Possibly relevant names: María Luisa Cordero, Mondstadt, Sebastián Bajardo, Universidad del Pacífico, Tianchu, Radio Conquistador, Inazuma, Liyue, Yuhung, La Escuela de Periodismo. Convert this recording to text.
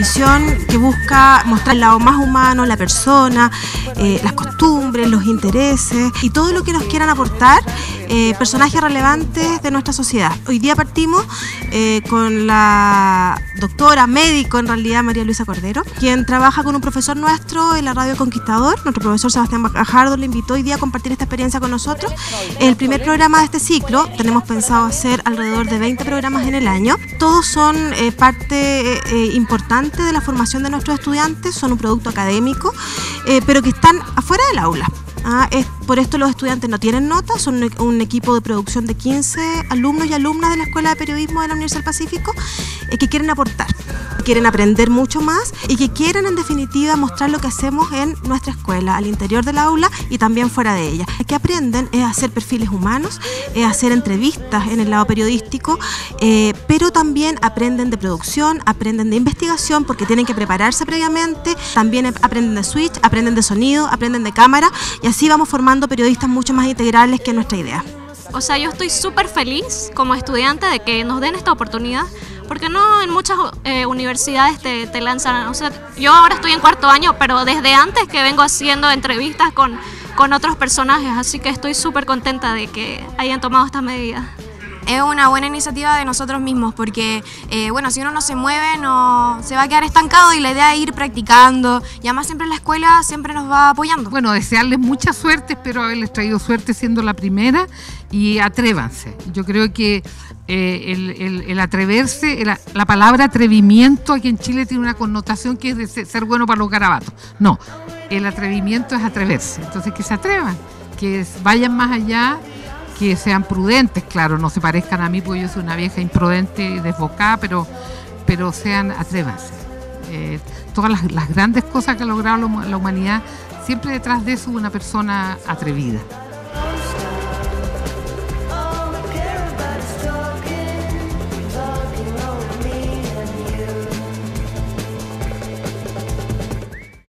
edición que busca mostrar el lado más humano, la persona, las costumbres, los intereses y todo lo que nos quieran aportar personajes relevantes de nuestra sociedad. Hoy día partimos con la doctora, médico en realidad, María Luisa Cordero, quien trabaja con un profesor nuestro en la Radio Conquistador. Nuestro profesor Sebastián Bajardo le invitó hoy día a compartir esta experiencia con nosotros. El primer programa de este ciclo, tenemos pensado hacer alrededor de 20 programas en el año. Todos son parte importante de la formación de nuestros estudiantes, son un producto académico, pero que están afuera del aula. Por esto los estudiantes no tienen notas, son un equipo de producción de 15 alumnos y alumnas de la Escuela de Periodismo de la Universidad del Pacífico que quieren aportar, que quieren aprender mucho más y que quieren en definitiva mostrar lo que hacemos en nuestra escuela, al interior del aula y también fuera de ella. Lo que aprenden es hacer perfiles humanos, es hacer entrevistas en el lado periodístico, pero también aprenden de producción, aprenden de investigación porque tienen que prepararse previamente, también aprenden de switch, aprenden de sonido, aprenden de cámara y así vamos formando periodistas mucho más integrales que nuestra idea. O sea, yo estoy súper feliz como estudiante de que nos den esta oportunidad, porque no en muchas universidades te lanzan. O sea, yo ahora estoy en cuarto año, pero desde antes que vengo haciendo entrevistas con otros personajes, así que estoy súper contenta de que hayan tomado estas medidas. Es una buena iniciativa de nosotros mismos porque, bueno, si uno no se mueve, no se va a quedar estancado y la idea es ir practicando. Y además siempre la escuela siempre nos va apoyando. Bueno, desearles mucha suerte, espero haberles traído suerte siendo la primera y atrévanse. Yo creo que el atreverse, la palabra atrevimiento aquí en Chile tiene una connotación que es de ser bueno para los garabatos. No, el atrevimiento es atreverse. Entonces que se atrevan, que vayan más allá, que sean prudentes, claro, no se parezcan a mí porque yo soy una vieja imprudente y desbocada, pero sean, atrévanse. Todas las grandes cosas que ha logrado la humanidad, siempre detrás de eso una persona atrevida.